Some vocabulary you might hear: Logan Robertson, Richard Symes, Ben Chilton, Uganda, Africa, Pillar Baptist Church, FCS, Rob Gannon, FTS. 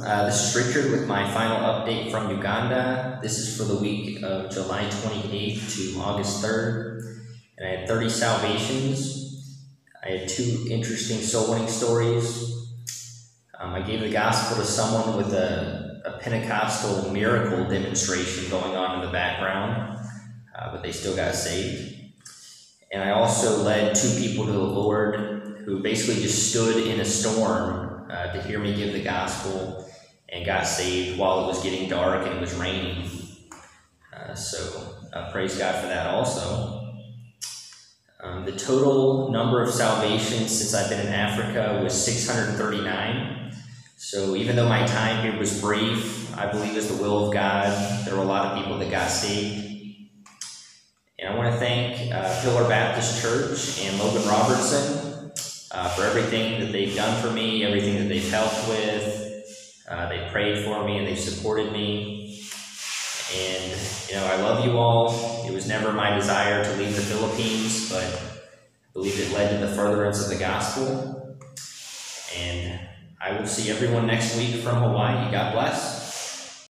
This is Richard with my final update from Uganda. This is for the week of July 28th to August 3rd. And I had 30 salvations. I had 2 interesting soul winning stories. I gave the gospel to someone with a Pentecostal miracle demonstration going on in the background, but they still got saved. And I also led 2 people to the Lord who basically just stood in a storm to hear me give the gospel and got saved while it was getting dark and it was raining. So praise God for that also. The total number of salvations since I've been in Africa was 639. So even though my time here was brief, I believe it's the will of God. There were a lot of people that got saved. And I want to thank Pillar Baptist Church and Logan Robertson for everything that they've done for me, everything that they've helped with. They prayed for me and they supported me. And, you know, I love you all. It was never my desire to leave the Philippines, but I believe it led to the furtherance of the gospel. And I will see everyone next week from Hawaii. God bless.